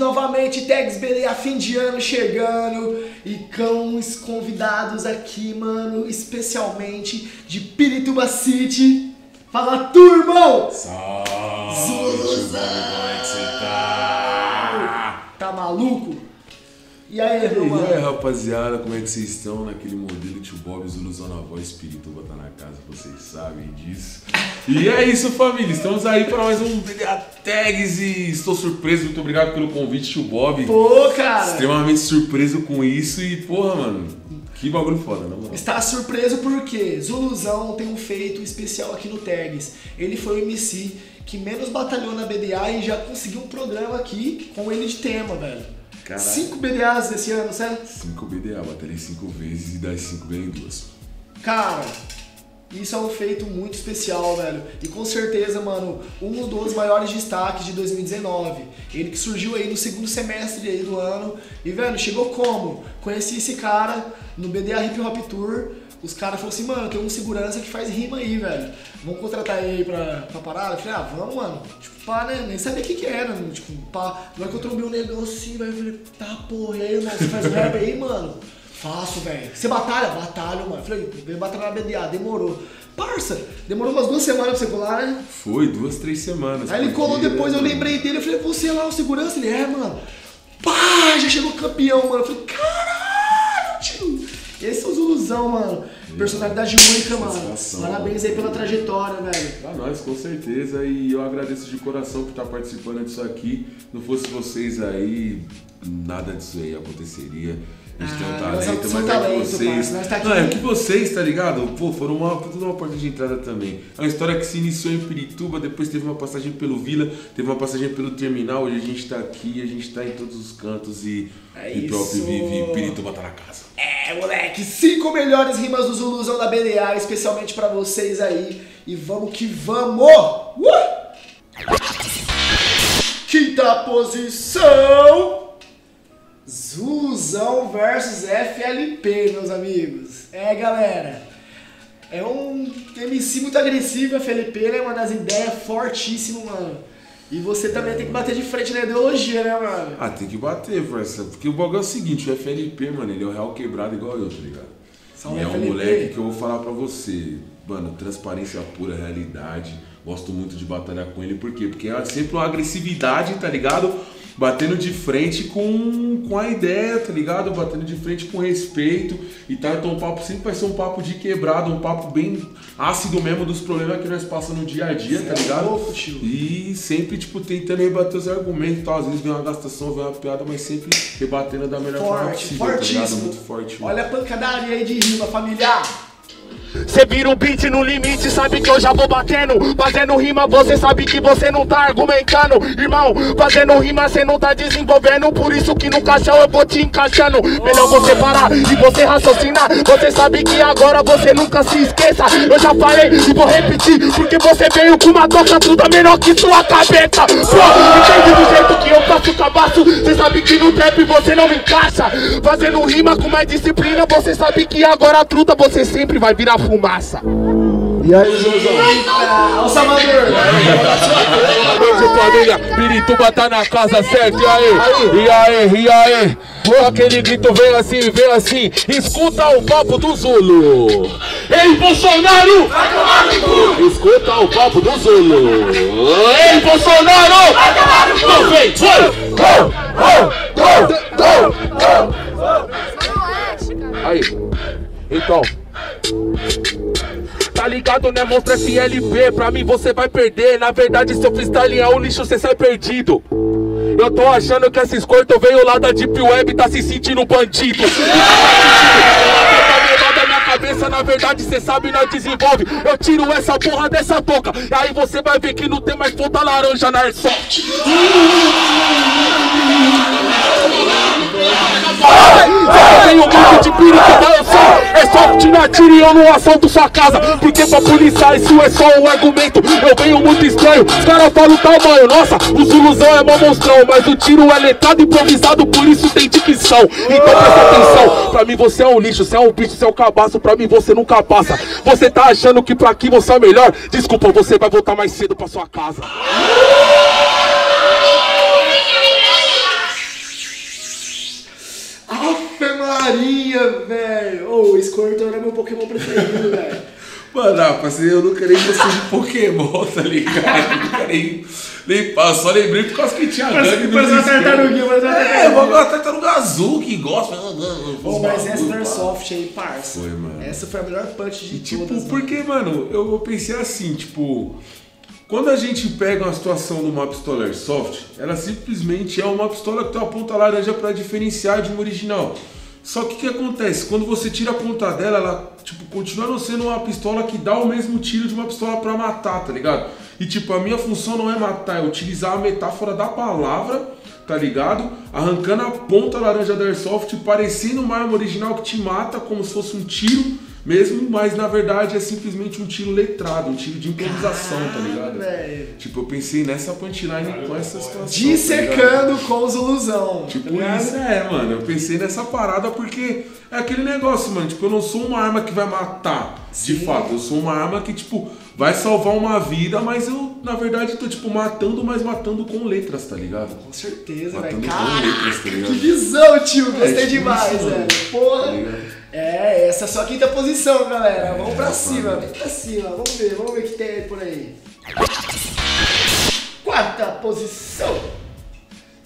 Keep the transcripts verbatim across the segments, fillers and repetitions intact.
novamente, Tags, B D A, fim de ano chegando e com os convidados aqui, mano, especialmente de Pirituba City. Fala, turma! Salve! Zuluzão! Como é que você tá? Tá maluco? E aí, irmão? E aí, rapaziada, como é que vocês estão naquele modelo tio Bob Zuluzão na voz? Pirituba tá na casa, vocês sabem disso. E é isso, família. Estamos aí para mais um B D A Tags e estou surpreso. Muito obrigado pelo convite, tio Bob. Pô, cara! Extremamente surpreso com isso e, porra, mano, que bagulho foda, não, mano? Está surpreso porque Zuluzão tem um feito especial aqui no Tags. Ele foi o M C que menos batalhou na B D A e já conseguiu um programa aqui com ele de tema, velho. Caraca. Cinco B D As esse ano, certo? Cinco B D A, batalhei cinco vezes e das cinco ganhei duas. Cara, isso é um feito muito especial, velho. E com certeza, mano, um dos maiores destaques de dois mil e dezenove. Ele que surgiu aí no segundo semestre aí do ano. E, velho, chegou como? Conheci esse cara no B D A Hip Hop Tour. Os caras falaram assim, mano, tem um segurança que faz rima aí, velho. Vamos contratar ele pra, pra parada? Eu falei, ah, vamos, mano. Tipo, pá, né? Nem sabia o que que era, mano. Tipo, pá. Na hora que eu trombei um negocinho, velho, eu falei, tá, porra, e aí, mano, você faz rap aí, mano? Faço, velho. Você batalha? Batalho, mano. Eu falei, veio batalhar na B D A, demorou. Parça, demorou umas duas semanas pra você colar, né? Foi, duas, três semanas. Aí ele colou depois, eu lembrei dele, eu falei, você é lá o segurança? Ele, é, mano. Pá, já chegou campeão, mano. Eu falei, caralho, tio. Esse é o Zuluzão, mano. Personalidade única, mano. Parabéns aí pela trajetória, velho. Pra nós, com certeza. E eu agradeço de coração por estar participando disso aqui. Não fosse vocês aí, nada disso aí aconteceria. A gente ah, tem um talento, mas é que vocês... Nós tá aqui. Não, é que vocês, tá ligado? Pô, foram uma, tudo uma porta de entrada também. É uma história que se iniciou em Pirituba, depois teve uma passagem pelo Vila, teve uma passagem pelo Terminal, hoje a gente tá aqui, a gente tá em todos os cantos e... É e próprio vive, Pirituba tá na casa. É, moleque, cinco melhores rimas do Zuluzão da B D A, especialmente pra vocês aí. E vamos que vamos! Uh! Quinta posição... Zuluzão versus F L P, meus amigos. É, galera. É um M C muito agressivo, F L P, né, mano? As ideias fortíssimas, mano. E você também é, tem que bater de frente na ideologia, né, mano? Ah, tem que bater, parça. Porque o bagulho é o seguinte, o F L P, mano, ele é o real quebrado igual eu, tá ligado? Só e é F L P. Um moleque que eu vou falar pra você. Mano, transparência pura, realidade. Gosto muito de batalhar com ele. Por quê? Porque é sempre uma agressividade, tá ligado? Batendo de frente com, com a ideia, tá ligado? Batendo de frente com respeito e tal. Então o papo sempre vai ser um papo de quebrado, um papo bem ácido mesmo dos problemas que nós passamos no dia a dia, tá ligado? Louco, tio. E sempre, tipo, tentando rebater os argumentos e tal. Às vezes vem uma gastação, vem uma piada, mas sempre rebatendo da melhor forte, forma possível, fortíssimo. Tá ligado? Muito forte. Mano. Olha a pancadaria aí de rima, familiar! Cê vira um beat no limite, sabe que eu já vou batendo. Fazendo rima, você sabe que você não tá argumentando. Irmão, fazendo rima, cê não tá desenvolvendo. Por isso que no caixão eu vou te encaixando. Melhor você parar e você raciocinar. Você sabe que agora você nunca se esqueça. Eu já falei e vou repetir, porque você veio com uma toca tudo menor que sua cabeça. Pô, entende do jeito que eu faço cabaço. Cê sabe que no trap você não me encaixa. Fazendo rima com mais disciplina, você sabe que agora truta você sempre vai virar fumaça. E aí, Zuluzão? Eita, o Salvador! Família, Pirituba tá na casa, certo? E aí? E aí? E aí? Pô, aquele grito vem assim, vem assim. Escuta o papo do Zulu. Ei, Bolsonaro! Vai tomar no cu! Escuta o papo do Zulu. Ei, Bolsonaro! Vai tomar no cu! Não vem! Foi! Aí, então... Tá ligado, né, monstro F L P? Pra mim você vai perder. Na verdade, seu freestyle é um lixo, você sai perdido. Eu tô achando que esses cortos veio lá da Deep Web, tá se sentindo bandido. Cabeça, na verdade cê sabe, nós desenvolve. Eu tiro essa porra dessa boca e aí você vai ver que não tem mais ponta laranja na Airsoft. Você tem um bico de Pirituba, eu sou Airsoft na tira e eu não assalto sua casa. Porque pra policiar isso é só um argumento. Eu venho muito estranho, os caras falam tamanho. Nossa, o Zuluzão é mó monstrão, mas o tiro é letrado, improvisado, por isso tem dicção. Então presta atenção, pra mim você é um lixo, você é um bicho, você é um cabaço. Pra mim você nunca passa. Você tá achando que pra aqui você é melhor? Desculpa, você vai voltar mais cedo pra sua casa. Maria, velho! Ô, oh, o Squirtle era meu Pokémon preferido, velho. Mano, rapaz, eu nunca nem gostei de Pokémon, tá ligado? Eu nunca nem, nem passo, só lembrei por causa que tinha gangue do Brasil. É, eu vou uma tartaruga azul que gosta. Oh, mas essa Airsoft aí, parça. Foi, mano. Essa foi a melhor punch de tipo, todas. Tipo, porque, mano, eu, eu pensei assim, tipo... Quando a gente pega uma situação numa pistola Airsoft, ela simplesmente é uma pistola que tem uma ponta laranja pra diferenciar de um original. Só que o que acontece? Quando você tira a ponta dela, ela tipo, continua não sendo uma pistola que dá o mesmo tiro de uma pistola pra matar, tá ligado? E tipo, a minha função não é matar, é utilizar a metáfora da palavra, tá ligado? Arrancando a ponta laranja da Airsoft, parecendo uma arma original que te mata como se fosse um tiro... Mesmo, mas na verdade é simplesmente um tiro letrado, um tiro de improvisação, ah, tá ligado? Véio. Tipo, eu pensei nessa punchline com essa situação. Dissecando tá com os ilusão. Tipo, tá isso é, mano. Eu pensei nessa parada porque é aquele negócio, mano. Tipo, eu não sou uma arma que vai matar, sim, de fato. Eu sou uma arma que, tipo, vai salvar uma vida, mas eu, na verdade, tô, tipo, matando, mas matando com letras, tá ligado? Com certeza, velho. Caraca, letras, tá ligado? Que visão, tio. Gostei é, tipo, demais, velho. Porra. Tá É, essa é só a quinta posição, galera. Vamos pra cima, vem pra cima. Vamos ver, vamos ver o que tem aí por aí. Quarta posição.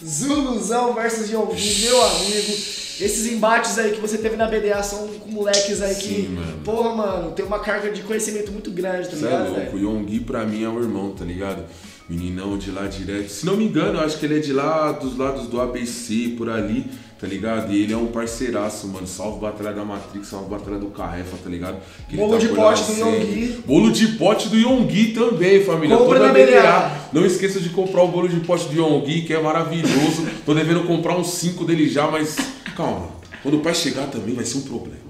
Zuluzão versus Yongui, meu amigo. Esses embates aí que você teve na B D A são com moleques aí que... Sim, mano. Porra, mano, tem uma carga de conhecimento muito grande, tá ligado? Você é louco, o Yongui pra mim é o irmão, tá ligado? Meninão de lá direto. Se não me engano, eu acho que ele é de lá dos lados do A B C, por ali, tá ligado? E ele é um parceiraço, mano. Salve Batalha da Matrix, salve Batalha do Carrefa, tá ligado? Que bolo ele tá de pote do Yongui. Bolo de pote do Yongui também, família. Compra toda na B D A. Não esqueça de comprar o bolo de pote do Yongui, que é maravilhoso. Tô devendo comprar uns cinco dele já, mas calma. Quando o pai chegar também vai ser um problema.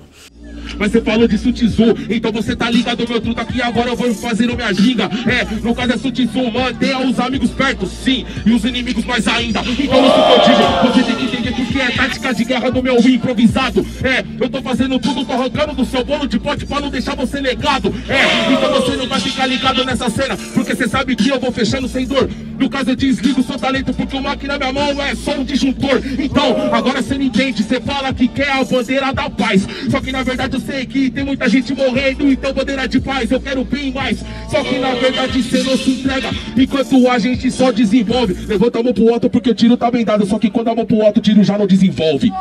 Mas você falou de Sun Tzu, então você tá ligado, meu truta, que agora eu vou fazendo minha giga. É, no caso é Sun Tzu, mantenha os amigos perto, sim, e os inimigos mais ainda. Então eu sou contigo, você tem que entender porque é tática de guerra do meu improvisado. É, eu tô fazendo tudo, tô arrancando do seu bolo de pote pra não deixar você legado. É, então você não vai ficar ligado nessa cena, porque você sabe que eu vou fechando sem dor. No caso eu desligo seu talento, porque o Mike na minha mão é só um disjuntor. Então, agora você não entende, você fala que quer a bandeira da paz, só que na verdade eu sei que tem muita gente morrendo, então bandeira de paz, eu quero bem mais. Só que na verdade você não se entrega, enquanto a gente só desenvolve. Levanta a mão pro alto porque o tiro tá bem dado, só que quando a mão pro alto o tiro já não desenvolve. Oh,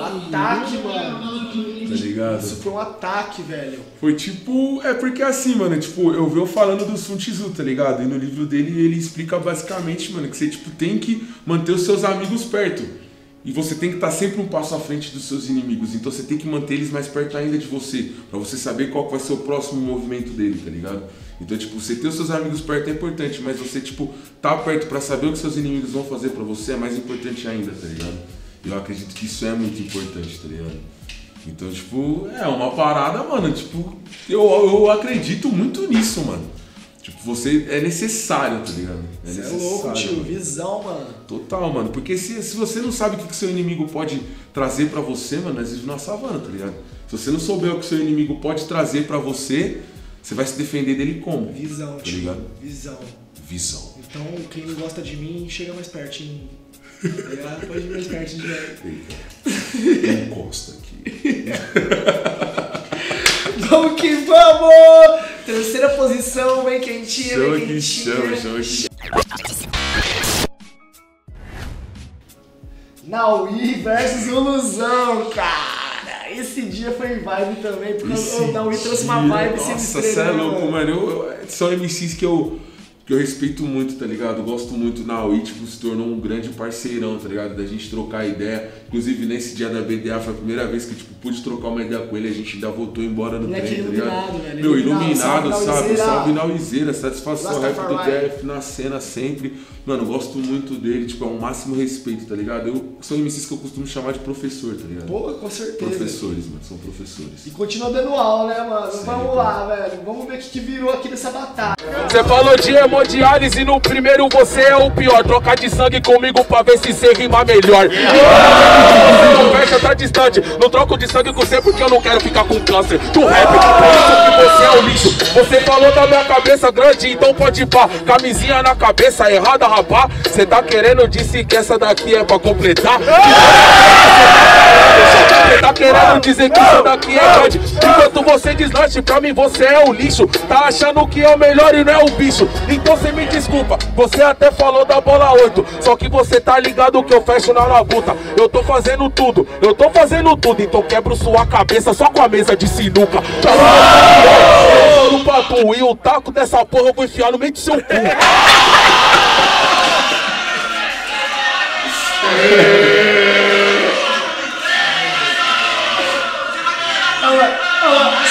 ataque, mano. Tá ligado? Isso foi um ataque, velho. Foi tipo... É porque assim, mano, tipo, eu vejo falando do Sun Tzu, tá ligado? E no livro dele ele explica basicamente, mano, que você tipo, tem que manter os seus amigos perto. E você tem que estar sempre um passo à frente dos seus inimigos. Então você tem que manter eles mais perto ainda de você, pra você saber qual vai ser o próximo movimento dele, tá ligado? Então, tipo, você ter os seus amigos perto é importante, mas você, tipo, tá perto pra saber o que seus inimigos vão fazer pra você é mais importante ainda, tá ligado? Eu acredito que isso é muito importante, tá ligado? Então, tipo, é uma parada, mano, tipo, eu, eu acredito muito nisso, mano. Tipo, você é necessário, tá ligado? É você é louco, tio, mano. Visão, mano. Total, mano, porque se, se você não sabe o que seu inimigo pode trazer pra você, mano, nós vivemos na savana, tá ligado? Se você não souber o que seu inimigo pode trazer pra você, você vai se defender dele como? Visão, tá tio, visão. Visão. Então, quem não gosta de mim, chega mais pertinho. Tá pode ir mais pertinho de mim. Encosta aqui. Vamos que vamos! Terceira posição, bem quentinha, show, bem quentinha. Show, show, show. Naui versus Ilusão, cara! Esse dia foi vibe também, porque esse o Naui trouxe uma vibe sem Nossa, você é louco, mano. Eu, eu, são M Cs que eu, que eu respeito muito, tá ligado? Gosto muito. Naui, tipo, se tornou um grande parceirão, tá ligado? Da gente trocar ideia. Inclusive, nesse dia da B D A foi a primeira vez que, tipo, pude trocar uma ideia com ele. A gente ainda voltou embora no trem, tá ligado? Velho, meu, iluminado, iluminado sabe? Salve Nauizeira, satisfação, Lasta rap do D F na cena sempre. Mano, gosto muito dele, tipo, é o máximo respeito, tá ligado? Eu, são M Cs que eu costumo chamar de professor, tá ligado? Pô, com certeza. Professores, mano, são professores. E continua dando aula, né, mano? Sim, vamos lá, velho. Vamos ver o que virou aqui nessa batalha. Você falou de emoção. Diálise no primeiro, você é o pior. Trocar de sangue comigo pra ver se você rima melhor. Yeah. Conversa, tá tá distante. Não troco de sangue com você porque eu não quero ficar com câncer. Tu rap, por isso que você é um lixo. Você falou da minha cabeça grande, então pode pá. Camisinha na cabeça, errada, rapá. Cê tá querendo, disse que essa daqui é pra completar. Cê tá querendo dizer que isso daqui é grande. Enquanto você deslanche, pra mim você é um lixo. Tá achando que é o melhor e não é o bicho. Então cê me desculpa, você até falou da bola oito. Só que você tá ligado que eu fecho na labuta. Eu tô fazendo tudo, eu tô fazendo tudo. Então quebro sua cabeça só com a mesa de sinuca. Eu no pato e o taco dessa porra eu vou enfiar no meio do seu cu.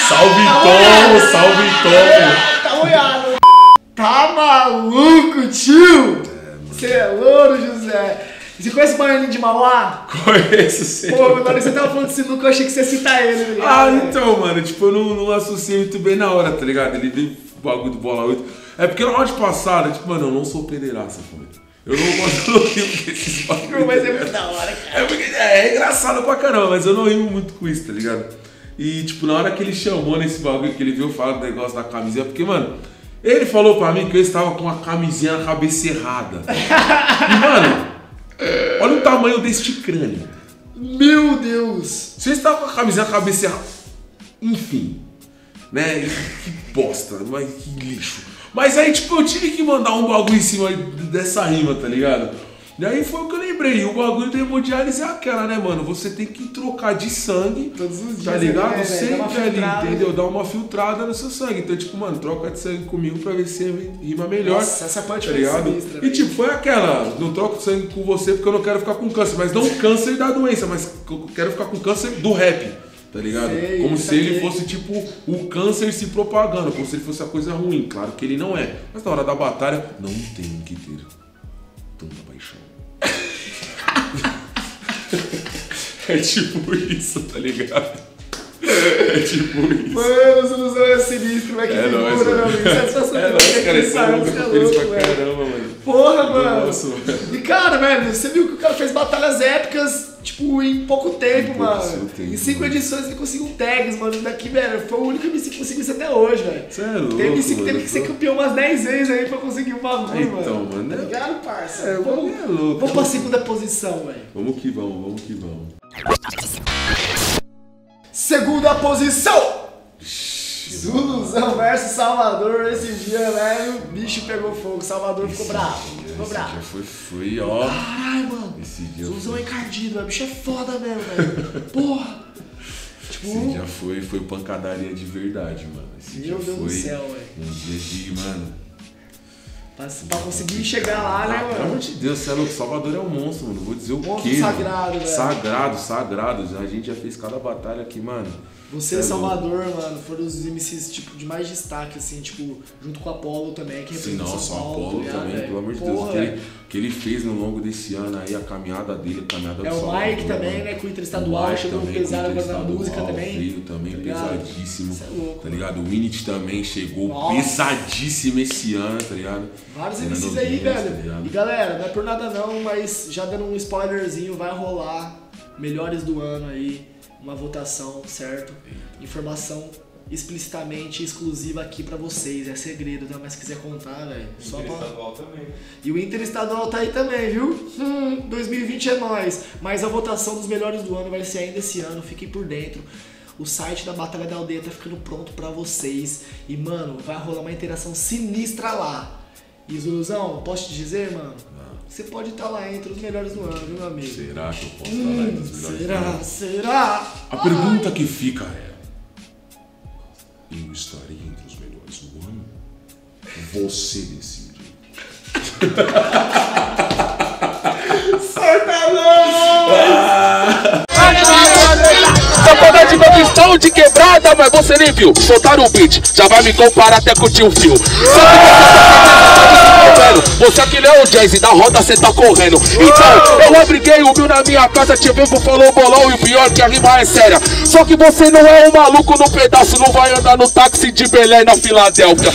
Salve Tom, salve Tom. Tá olhado. Tá maluco, tio? Você é louro, José. Você conhece o baianinho de Mauá? Conheço, sim. Pô, na hora que você tava falando de sinuca, eu achei que você ia citar ele, tá ligado? Ah, então, mano, tipo, eu não, não associei muito bem na hora, tá ligado? Ele veio o bagulho do Bola oito. É porque na hora de passar, tipo, mano, eu não sou pederasta, família. Eu não gosto, eu não rimo com esses bagulhos. Mas é muito da hora, cara. É, porque, é, é engraçado pra caramba, mas eu não rimo muito com isso, tá ligado? E, tipo, na hora que ele chamou nesse bagulho, que ele veio falar do negócio da camisinha, porque, mano, ele falou pra mim que eu estava com uma camisinha na cabeça errada. E, mano... Olha o tamanho deste crânio. Meu Deus! Você está com a camisinha na cabeça. Enfim. Né? Que bosta, mas que lixo. Mas aí, tipo, eu tive que mandar um bagulho em cima dessa rima, tá ligado? E aí foi o que eu lembrei. O bagulho da hemodiálise é aquela, né, mano? Você tem que trocar de sangue todos os dias. Tá ligado? É, sempre é, ali, entendeu? Dá uma filtrada no seu sangue. Então, tipo, mano, troca de sangue comigo pra ver se rima melhor. Nossa, essa parte tá foi sinistra. E, tipo, foi aquela. Não troco de sangue com você porque eu não quero ficar com câncer. Mas não câncer da doença, mas eu quero ficar com câncer do rap. Tá ligado? Sei, como se ele fosse, tipo, o câncer se propagando. Como se ele fosse a coisa ruim. Claro que ele não é. Mas na hora da batalha, não tem que ter tanta paixão. É tipo isso, tá ligado? É tipo isso. Mano, o Zuluzão é sinistro, vai que é figura, nóis, meu amigo. Satisfação é nóis, cara, esse é louco pra caramba, mano. Porra, mano. Nossa, mano. E cara, velho, você viu que o cara fez batalhas épicas, tipo, em pouco tempo, em mano. Tempo, em cinco mano. edições ele conseguiu um Tags, mano. Daqui, velho, foi o único M C que conseguiu isso até hoje, velho. Você é louco, tem M C que teve que ser campeão umas dez vezes aí pra conseguir um bagulho, então, mano. Então, mano. Tá ligado, parça? É, vamos, é louco. Vamos pra segunda posição, velho. Vamos que vamos, vamos que vamos. Segunda posição! Zuluzão versus Salvador. Esse dia, velho, o bicho pegou fogo. Salvador esse ficou bravo. Dia, ficou esse bravo. Dia foi, foi, ó. Caralho, mano. Esse dia Zuluzão foi... é encardido, velho. O bicho é foda mesmo, velho. Porra! Tipo... Esse dia foi, foi pancadaria de verdade, mano. Esse Meu dia Deus foi do céu, velho. Um dia de, mano. Pra conseguir chegar lá, né, mano? Pelo amor de Deus, você é louco. Salvador é um monstro, mano. Vou dizer o monstro quê? Sagrado, velho. Sagrado, sagrado. A gente já fez cada batalha aqui, mano. Você e Salvador, louco. Mano, foram os M Cs tipo, de mais destaque, assim, tipo, junto com o Apollo também, que representou São Paulo. Nossa, o Apollo também, também, pelo amor de Deus. Porra, que, ele, que ele fez no longo desse ano aí, a caminhada dele, a caminhada do é, Salvador. É o Mike também, né, com o Interestadual, chegou pesado na música também. Veio também, tá pesadíssimo. Isso é louco. Tá ligado? O Winit também chegou Nossa. pesadíssimo esse ano, tá ligado? Vários M Cs aí, velho. Tá e galera, não é por nada não, mas já dando um spoilerzinho, vai rolar melhores do ano aí. Uma votação, certo? Informação explicitamente exclusiva aqui pra vocês. É segredo, né? Mas se quiser contar, velho. Só pra... Interestadual também. E o Interestadual tá aí também, viu? Hum, dois mil e vinte é nóis. Mas a votação dos melhores do ano vai ser ainda esse ano. Fiquem por dentro. O site da Batalha da Aldeia tá ficando pronto pra vocês. E, mano, vai rolar uma interação sinistra lá. E, Zuluzão, posso te dizer, mano? Você pode estar lá entre os melhores do ano, viu, meu amigo? Será que eu posso hum, estar lá entre os melhores será, do ano? Será? A Ai. pergunta que fica é... Eu estarei entre os melhores do ano? Você decide. Solta lá! Só pode de conquistão de quebrada, mas você nem viu, soltaram o beat, já vai me comparar até com o tio Phil. Você que leu o Jay-Z da roda, cê tá correndo. Então, eu obriguei o meu na minha casa, te vivo, falou bolão, e o pior que a rima é séria. Só que você não é um maluco no pedaço, não vai andar no táxi de Bel Air na Filadélfia.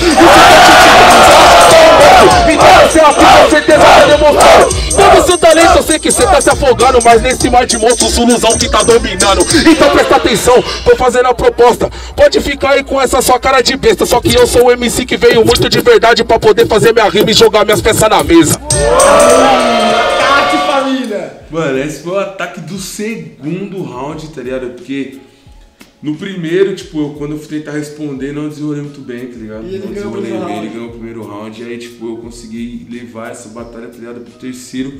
Então você aplica com certeza da demonstração. Todo seu talento eu sei que você tá se afogando, mas nesse mar de monstros, o Zuluzão que tá dominando. Então presta atenção, tô fazendo a proposta. Pode ficar aí com essa sua cara de besta, só que eu sou o M C que veio muito de verdade pra poder fazer minha rima e jogar minhas peças na mesa. Ataque, família! Mano, esse foi o ataque do segundo round, tá ligado? Porque no primeiro, tipo, eu, quando eu fui tentar responder, não desenrolei muito bem, tá ligado? Ele não desenrolei bem, ele ganhou o primeiro round. E aí, tipo, eu consegui levar essa batalha, tá ligado, pro terceiro.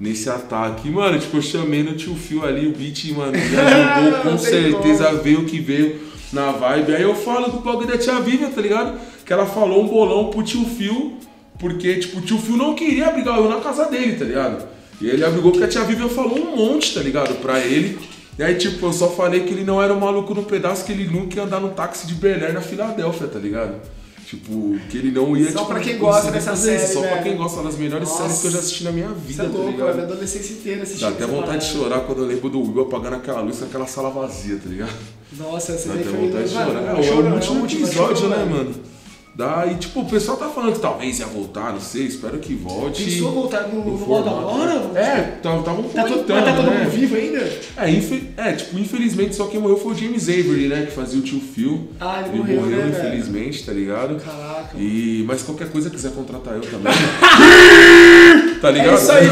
Nesse ataque, mano, tipo, eu chamei no tio Phil ali, o beat, mano, já jogou, com certeza veio o que veio na vibe. Aí eu falo do blog da tia Vivian, tá ligado? Que ela falou um bolão pro tio Phil, porque, tipo, o tio Phil não queria brigar eu na casa dele, tá ligado? E ele abrigou porque a tia Vivian falou um monte, tá ligado, pra ele. E aí, tipo, eu só falei que ele não era um maluco no pedaço, que ele nunca ia andar no táxi de Bel Air na Filadélfia, tá ligado? Tipo, que ele não ia... Só tipo, pra quem gosta dessa série, só velho. Pra quem gosta, das melhores Nossa. séries que eu já assisti na minha vida, tá ligado? Você é louco, tá, a minha adolescência inteira assistindo. Dá até vontade de chorar quando eu lembro do Will apagando aquela luz naquela sala vazia, tá ligado? Nossa, essa daí foi... Dá até vontade de chorar. É, é o último episódio, né, mano? Daí, tipo, o pessoal tá falando que talvez ia voltar, não sei, espero que volte. Pensou voltar no, no modo da hora? É, tava tá, tá um tá comentando, todo, tá todo mundo né? vivo ainda? É, infe, é, tipo, infelizmente só quem morreu foi o James Avery, né, que fazia o tio Phil. Ah, ele, ele morreu, morreu né, infelizmente, cara? Tá ligado? Caraca. E, mas qualquer coisa quiser contratar eu também. Tá ligado? É isso aí.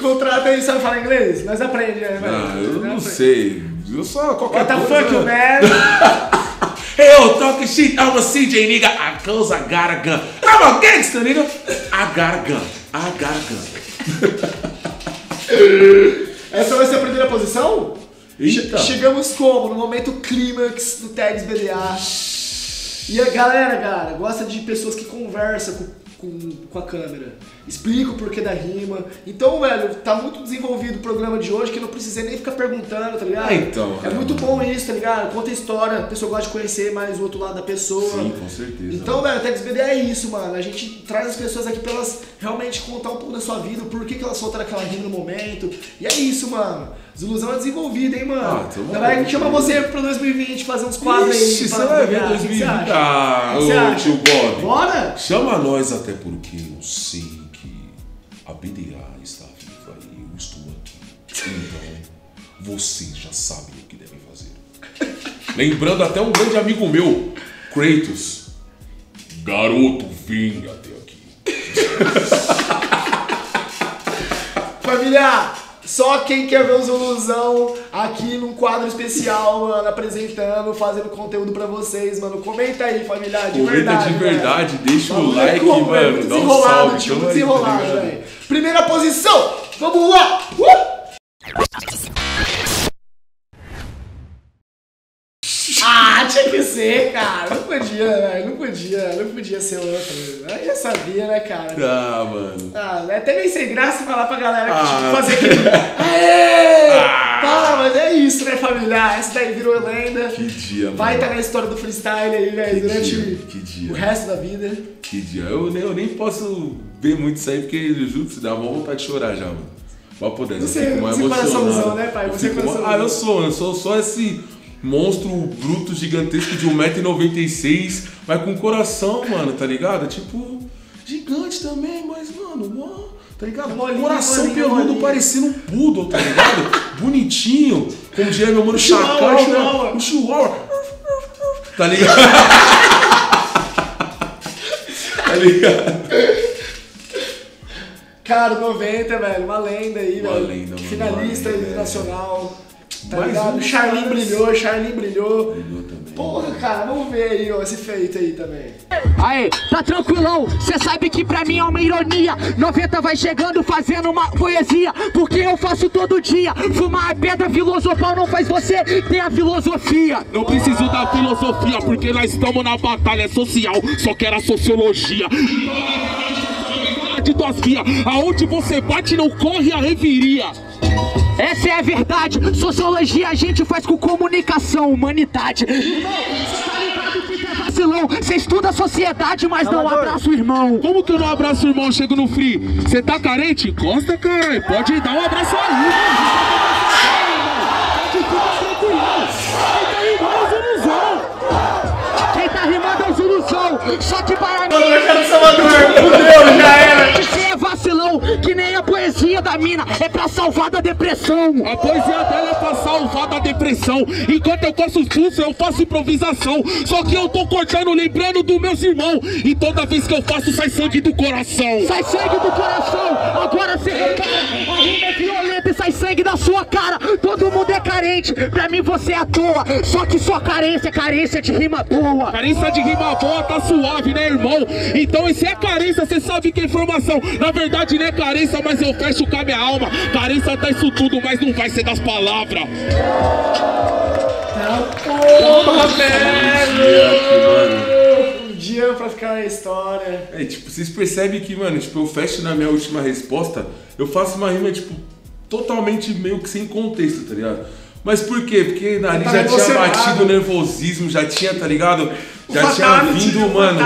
Contrata aí, sabe falar inglês? Nós aprendemos, né, velho? Ah, eu não, não sei. Eu só qualquer What coisa. What the fuck, man? Eu talk shit, I'm a C J, nigga. I goes, I got a gun. I'm a gangster, nigga. I got a gun. I got a gun. Essa vai ser a primeira posição? Eita. Chegamos como? No momento clímax do Tags B D A. E a galera, cara, gosta de pessoas que conversam com com a câmera, explica o porquê da rima. Então, velho, tá muito desenvolvido o programa de hoje que eu não precisei nem ficar perguntando, tá ligado? É, então, é muito bom isso, tá ligado? Conta a história, a pessoa gosta de conhecer mais o outro lado da pessoa. Sim, com certeza. Então, velho, até desbeber é isso, mano. A gente traz as pessoas aqui pra elas realmente contar um pouco da sua vida, o porquê que elas soltaram aquela rima no momento. E é isso, mano. Ilusão é desenvolvida, hein, mano? Ah, vai que chama você pra dois mil e vinte fazer uns quadros aí. Ixi, você vai ver dois mil e vinte. Ah, ô tio Bob. Bora? Chama nós até porque eu sei que a B D A está viva e eu estou aqui. Então, vocês já sabem o que devem fazer. Lembrando até um grande amigo meu, Kratos. Garoto, vem até aqui. Família! Só quem quer ver os Ilusão aqui num quadro especial, mano, apresentando, fazendo conteúdo pra vocês, mano. Comenta aí, família, de Comenta verdade. Comenta de verdade, né? Deixa o like, como, mano. Dá um salve, tipo, então desenrolado, velho. Né? Primeira posição, vamos lá! Uh! Ah, tinha que ser, cara. Não podia, velho. Não podia, não podia ser outro. Eu já sabia, né, cara? Ah, mano. Ah, até nem sem graça falar pra galera que tinha que fazer aquilo. Aê! Ah. Tá, mas é isso, né, família? Essa daí virou lenda. Que dia, mano. Vai estar tá na história do freestyle aí, velho, durante dia, que dia. o resto da vida. Que dia. Eu nem, eu nem posso ver muito isso aí, porque juro que se dá uma vontade de chorar já, mano. Vai poder. Você é coraçãozão, né, pai? Você é coraçãozão. Ah, eu sou, eu sou só esse monstro bruto gigantesco de um metro e noventa e seis, mas com coração, mano, tá ligado? Tipo, gigante também, mas, mano, mano tá ligado? Bolinha, coração bolinha, peludo bolinha. Parecendo um poodle, tá ligado? Bonitinho, como diria meu mano, chacal, né? Um chihuahua. Tá ligado? Tá ligado? Cara, noventa, velho, uma lenda aí, velho. Uma lenda, mano. Finalista internacional. Tá mais ligado? Um Charlie cara... brilhou, Charlie brilhou. Brilhou também. Porra, cara, vamos ver aí, ó, esse feito aí também. Aê, tá tranquilão, cê sabe que pra mim é uma ironia. noventa vai chegando fazendo uma poesia, porque eu faço todo dia. Fumar a pedra filosofal não faz você ter a filosofia. Não preciso da filosofia, porque nós estamos na batalha social, só que era sociologia. Aonde você bate não corre a reviria. Essa é a verdade. Sociologia a gente faz com comunicação, humanidade. Irmão, você tá ligado que é vacilão. Você estuda a sociedade, mas não abraça o irmão. Como que eu não abraço o irmão? Chego no free. Você tá carente? Encosta, caralho. Pode dar um abraço aí, irmão. Pode ficar tranquilo. Quem tá rimando é o Zuluzão. Só que para mim. Eu quero Salvador. Fudeu, já era. Vacilão, que nem a poesia da mina, é pra salvar da depressão. A poesia dela é pra salvar da depressão. Enquanto eu faço fluxo, eu faço improvisação. Só que eu tô cortando, lembrando dos meus irmãos. E toda vez que eu faço, sai sangue do coração. Sai sangue do coração, agora cê repara. A rima é violenta e sai sangue da sua cara. Todo mundo é carente, pra mim você é à toa. Só que sua carência é carência de rima boa. Carência de rima boa tá suave, né, irmão? Então esse é carência, cê sabe que é informação. Na verdade não é carência, mas eu fecho com a minha alma. Carência tá isso tudo, mas não vai ser das palavras. Porra, velho! Um dia pra ficar na história. É, tipo, vocês percebem que, mano, tipo, eu fecho na minha última resposta, eu faço uma rima, tipo, totalmente meio que sem contexto, tá ligado? Mas por quê? Porque Nari já tinha batido o nervosismo, já tinha, tá ligado? Já tinha vindo, mano,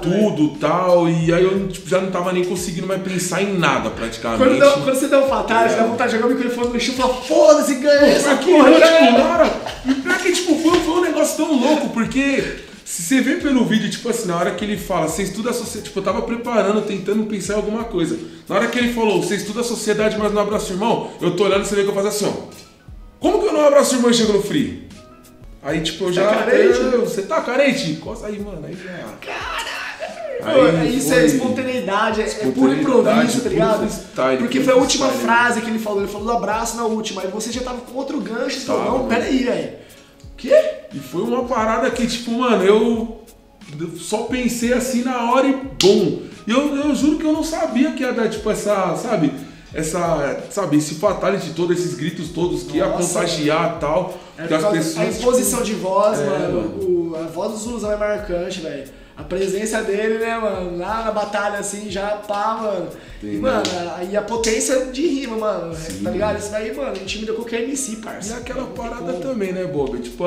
tudo tal, e aí eu tipo, já não tava nem conseguindo mais pensar em nada praticamente. Quando, deu, quando você deu um fatality, dá vontade de jogar o microfone no chão e falar, foda-se, ganha essa porra, cara. E pra que tipo, foi, foi um negócio tão louco, porque se você vê pelo vídeo, tipo assim, na hora que ele fala, você estuda a sociedade, tipo, eu tava preparando, tentando pensar em alguma coisa. Na hora que ele falou, você estuda a sociedade, mas não abraça o irmão, eu tô olhando e você vê que eu faço assim, ó. Como que eu não abraço o irmão e chego no free? Aí tipo, eu já... Tá carente? Eu, você tá carente? Costa aí, mano. Aí já... Caralho! Aí, isso foi... é espontaneidade, é, espontaneidade, é puro improviso, tá ligado? Style, porque foi a última style, frase que ele falou, ele falou do abraço na última, aí você já tava com outro gancho, você tá, falou, não, pera aí, velho. Quê? E foi uma parada que tipo, mano, eu só pensei assim na hora e bom. E eu, eu juro que eu não sabia que ia dar tipo essa, sabe? Essa, sabe, esse fatality de todos esses gritos todos que ia contagiar e tal. É que as pessoas, a exposição tipo, de voz, é, mano, mano. O, a voz do Zuluzão é marcante, velho. A presença dele, né, mano, lá na batalha, assim, já pá, mano. Tem, e, mano, aí a, a potência de rima, mano, sim, tá ligado? Isso daí, mano, intimida qualquer M C, parça. E aquela parada como... também, né, Bob? Tipo,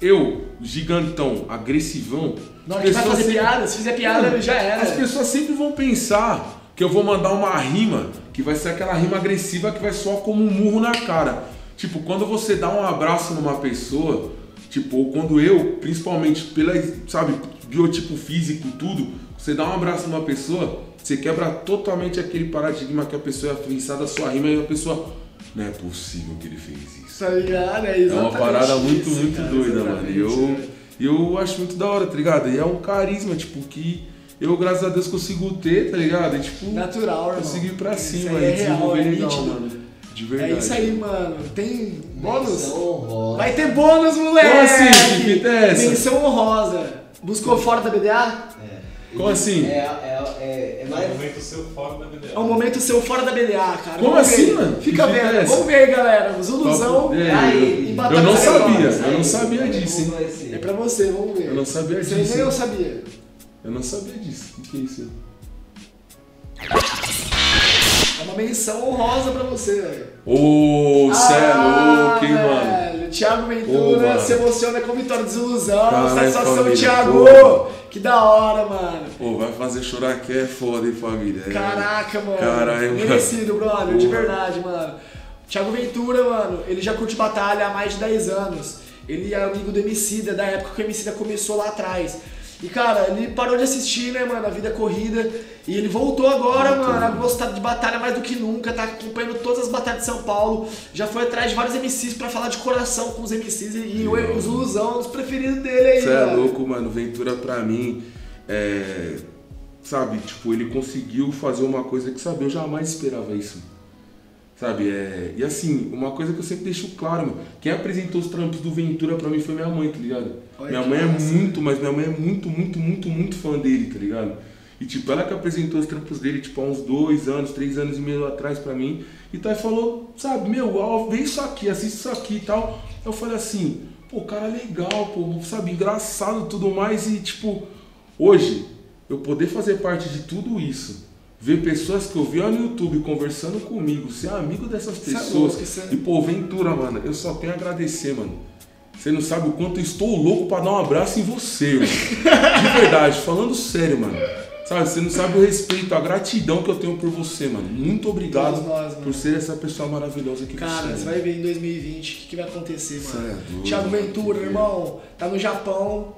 eu, gigantão, agressivão... Não, a gente vai fazer sempre... piada, se fizer piada, mano, já era. As pessoas sempre vão pensar que eu vou mandar uma rima que vai ser aquela rima agressiva que vai soar como um murro na cara. Tipo, quando você dá um abraço numa pessoa, tipo, ou quando eu, principalmente pela, sabe, biotipo físico, tudo, você dá um abraço numa pessoa, você quebra totalmente aquele paradigma que a pessoa é afliçada da sua rima e a pessoa... Não é possível que ele fez isso. Tá ligado? É, é uma parada muito, isso, muito cara, doida, mano. E eu, eu acho muito da hora, tá ligado? E é um carisma, tipo, que... Eu, graças a Deus, consigo ter, tá ligado? E, tipo, natural, irmão. Consegui ir pra cima, é desenvolver é legal, nítido, mano. De verdade. É isso aí, mano. Tem bônus? Vai ter bônus, moleque! Como assim? Que fita é essa? Menção honrosa. Buscou fora da B D A? É. Como assim? É, é, é, é mais... É o momento seu fora da B D A. É o momento seu fora da B D A, cara. Como vamos assim, ver, mano? Fica vendo. É, vamos ver, galera. Zuluzão é, aí, e batalha. Eu não sabia. Eu não sabia disso, hein? É pra você, vamos ver. Eu não sabia disso. Nem eu sabia. Eu não sabia disso. O que é isso? É uma menção honrosa pra você, velho. Ô, oh, cê é louco, hein, mano? Thiago Ventura oh, se emociona com a vitória de Zuluzão. Satisfação do Thiago! Pô. Que da hora, mano. Pô, vai fazer chorar que é foda, hein, família? Caraca, mano. Caralho, mano. Merecido, brother. Oh. De verdade, mano. Thiago Ventura, mano, ele já curte batalha há mais de dez anos. Ele é amigo do Emicida, da época que o Emicida começou lá atrás. E, cara, ele parou de assistir, né, mano, a vida corrida. E ele voltou agora, muito mano, a gostar de batalha mais do que nunca. Tá acompanhando todas as batalhas de São Paulo. Já foi atrás de vários M Cs pra falar de coração com os M Cs. E o Zuluzão, um dos preferidos dele aí, mano. Você é louco, mano. Ventura, pra mim, é... Sabe, tipo, ele conseguiu fazer uma coisa que, sabe, eu jamais esperava isso. Sabe, é... E, assim, uma coisa que eu sempre deixo claro, mano. Quem apresentou os trampos do Ventura pra mim foi minha mãe, tá ligado? Olha, minha mãe é muito, mas minha mãe é muito, muito, muito, muito fã dele, tá ligado? E tipo, ela que apresentou os trampos dele, tipo, há uns dois anos, três anos e meio atrás pra mim. E tá, falou, sabe, meu, vê isso aqui, assiste isso aqui e tal. Eu falei assim, pô, cara, legal, pô, sabe, engraçado e tudo mais. E tipo, hoje, eu poder fazer parte de tudo isso, ver pessoas que eu vi lá no YouTube conversando comigo, ser amigo dessas pessoas. Você é louco, e pô, Ventura, mano, eu só tenho a agradecer, mano. Você não sabe o quanto eu estou louco pra dar um abraço em você, mano. De verdade, falando sério, mano. Sabe, você não sabe o respeito, a gratidão que eu tenho por você, mano. Muito obrigado nós, por ser essa pessoa maravilhosa que cara, você é. Cara, você vai ver em dois mil e vinte o que, que vai acontecer, mano. É Thiago Ventura, irmão, tá no Japão.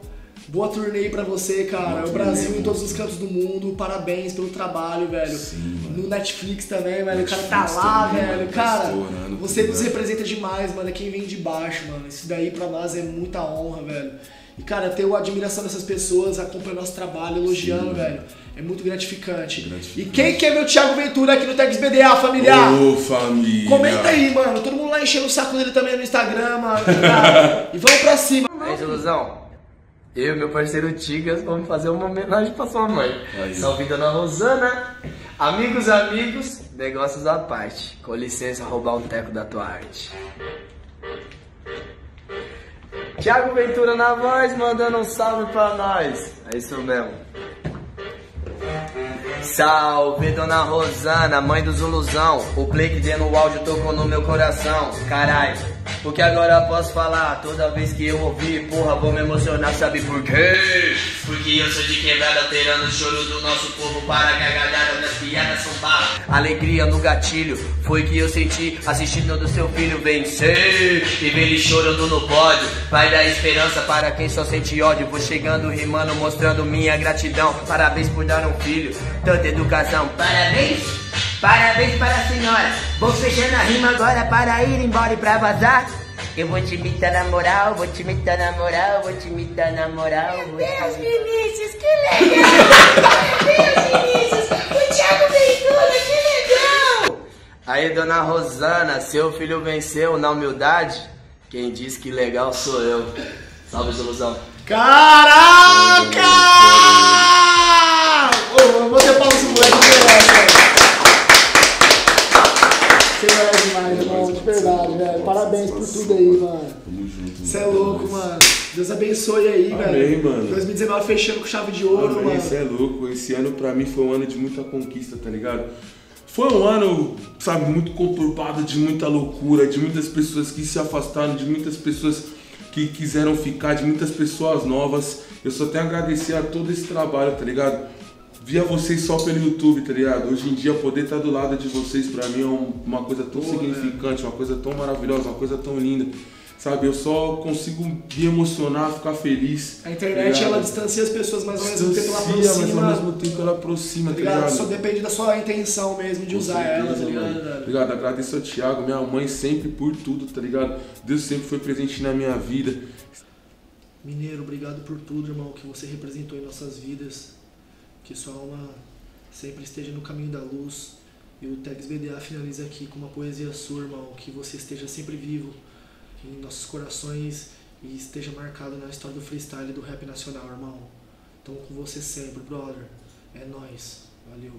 Boa turnê aí pra você, cara. Boa o Brasil turnê, em todos os cantos do mundo. Parabéns pelo trabalho, velho. Sim, no Netflix também, velho. Netflix o cara tá lá, também, velho. Mano, cara, tá você nos representa demais, mano. É quem vem de baixo, mano. Isso daí pra nós é muita honra, velho. E, cara, ter a admiração dessas pessoas, acompanhando nosso trabalho, elogiando, sim, velho. É muito gratificante. gratificante. E quem quer ver o Thiago Ventura aqui no Tags B D A, familiar? Ô, família! Comenta aí, mano. Todo mundo lá enchendo o saco dele também no Instagram, mano. Cara. E vamos pra cima. É, Ilusão. Eu e meu parceiro Tigas vamos fazer uma homenagem pra sua mãe. Salve Dona Rosana. Amigos, amigos, negócios à parte. Com licença, roubar um teco da tua arte. Thiago Ventura na voz, mandando um salve pra nós. É isso mesmo. Salve Dona Rosana, mãe do Zuluzão. O play que deu no áudio tocou no meu coração. Caralho. Porque agora eu posso falar, toda vez que eu ouvir, porra, vou me emocionar, sabe por quê? Porque eu sou de quebrada, alterando o choro do nosso povo para a gargalhada, minhas piadas são barra. Alegria no gatilho, foi que eu senti, assistindo do seu filho vencer. E ver ele chorando no pódio, vai dar esperança para quem só sente ódio. Vou chegando, rimando, mostrando minha gratidão. Parabéns por dar um filho, tanta educação. Parabéns! Parabéns para a senhora. Vou fechando a rima agora para ir embora e pra vazar. Eu vou te imitar na moral, vou te imitar na moral, vou te imitar na moral. Meu Deus, Vinícius, que legal! Meu Deus, Vinícius, o Thiago Ventura, que legal! Aí, Dona Rosana, seu filho venceu na humildade. Quem diz que legal sou eu. Salve, Zuluzão. Caraca! Ô, vou ter palmas pro moleque melhor, cara. Você merece demais, irmão, de verdade, velho. Parabéns por tudo aí, mano. Tamo junto. Você é louco, mano. Deus abençoe aí, velho. Amém, mano. dois mil e dezenove fechando com chave de ouro, mano. Amém, você é louco. Esse ano pra mim foi um ano de muita conquista, tá ligado? Foi um ano, sabe, muito conturbado, de muita loucura, de muitas pessoas que se afastaram, de muitas pessoas que quiseram ficar, de muitas pessoas novas. Eu só tenho a agradecer a todo esse trabalho, tá ligado? Via vocês só pelo YouTube, tá ligado? Hoje em dia poder estar do lado de vocês pra mim é uma coisa tão significante, uma coisa tão maravilhosa, uma coisa tão linda. Sabe, eu só consigo me emocionar, ficar feliz. A internet, tá ela distancia as pessoas, mas ao mesmo tempo ela aproxima. Mas ao mesmo tempo ela aproxima, tá ligado? Tá ligado? Só depende da sua intenção mesmo de Com usar certeza, ela, tá ligado? Tá ligado? Agradeço ao Thiago, minha mãe sempre por tudo, tá ligado? Deus sempre foi presente na minha vida. Mineiro, obrigado por tudo, irmão, que você representou em nossas vidas. Que sua alma sempre esteja no caminho da luz. E o Tags B D A finaliza aqui com uma poesia sua, irmão. Que você esteja sempre vivo em nossos corações e esteja marcado na história do freestyle e do rap nacional, irmão. Então com você sempre, brother. É nóis. Valeu.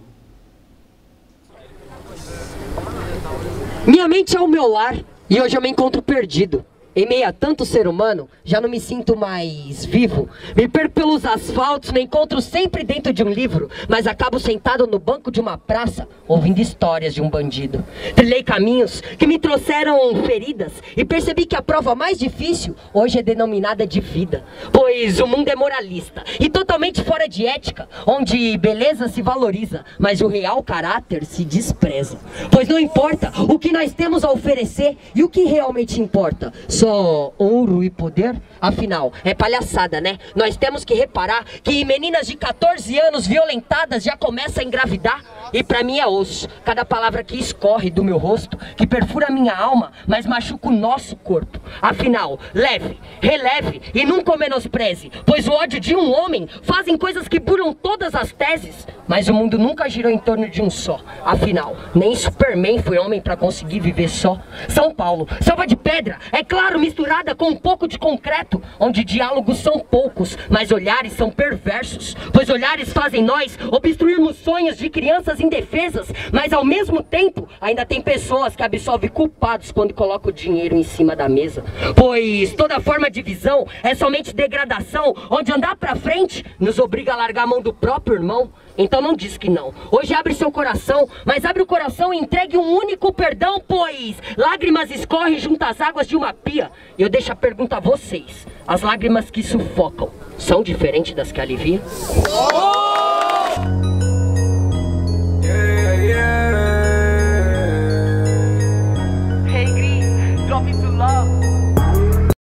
Minha mente é o meu lar e hoje eu me encontro perdido. Em meio a tanto ser humano, já não me sinto mais vivo. Me perco pelos asfaltos, me encontro sempre dentro de um livro, mas acabo sentado no banco de uma praça, ouvindo histórias de um bandido. Trilhei caminhos que me trouxeram feridas e percebi que a prova mais difícil hoje é denominada de vida, pois o mundo é moralista e totalmente fora de ética, onde beleza se valoriza, mas o real caráter se despreza. Pois não importa o que nós temos a oferecer e o que realmente importa, só ouro e poder? Afinal, é palhaçada, né? Nós temos que reparar que meninas de quatorze anos violentadas já começam a engravidar. E pra mim é osso, cada palavra que escorre do meu rosto, que perfura minha alma, mas machuca o nosso corpo. Afinal, leve, releve e nunca menospreze, pois o ódio de um homem fazem coisas que burlam todas as teses. Mas o mundo nunca girou em torno de um só. Afinal, nem Superman foi homem pra conseguir viver só. São Paulo, selva de pedra, é claro, misturada com um pouco de concreto, onde diálogos são poucos, mas olhares são perversos, pois olhares fazem nós obstruirmos sonhos de crianças indefesas, mas ao mesmo tempo ainda tem pessoas que absolvem culpados quando colocam o dinheiro em cima da mesa, pois toda forma de visão é somente degradação, onde andar pra frente nos obriga a largar a mão do próprio irmão. Então não diz que não. Hoje abre seu coração, mas abre o coração e entregue um único perdão, pois lágrimas escorrem junto às águas de uma pia. E eu deixo a pergunta a vocês. As lágrimas que sufocam são diferentes das que aliviam? Oh! Yeah, yeah. Hey, Gris, drop it to love.